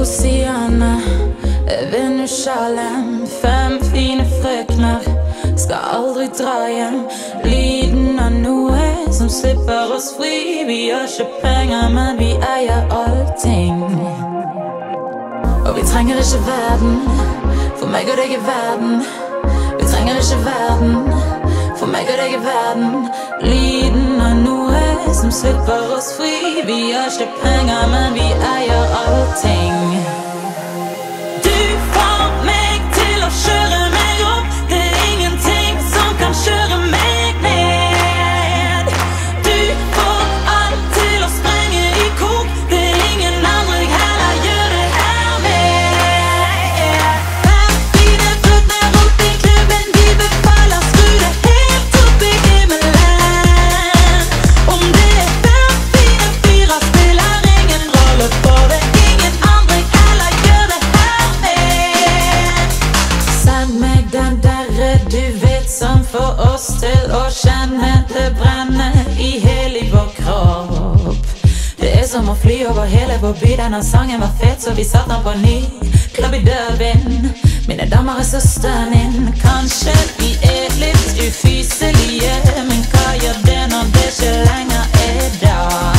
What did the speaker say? Oceaner er vindussjalem. 5 fine frøkner skal aldri dra hjem. Lyden av noe som slipper oss fri. Vi gjør ikke penger, men vi eier allting. Og vi trenger ikke verden, for meg og deg er verden. Vi trenger ikke verden, for meg og deg er verden. Lyden av noe som slipper oss fri. Vi gjør ikke penger, men vi eier allting. Du får meg til å kjøre meg opp. Det er ingenting som kan kjøre meg ned. Du får alt til å sprenge i kok. Det er ingen andre jeg heller gjør det her med. Hvem dine frøkner rundt i klubben? De befaler skru det helt opp i himmelen. Om det er 5, 4, 4 spiller ingen rolle for det. Som får oss til å kjenne det brenne i hele vår kropp. Det er som å fly over hele vår by. Denne sangen var fet, så vi satt den på ny klubb i Dublin. Mine damer er søsteren din. Kanskje vi er litt ufyselige, men hva gjør det når det ikke lenger er dag?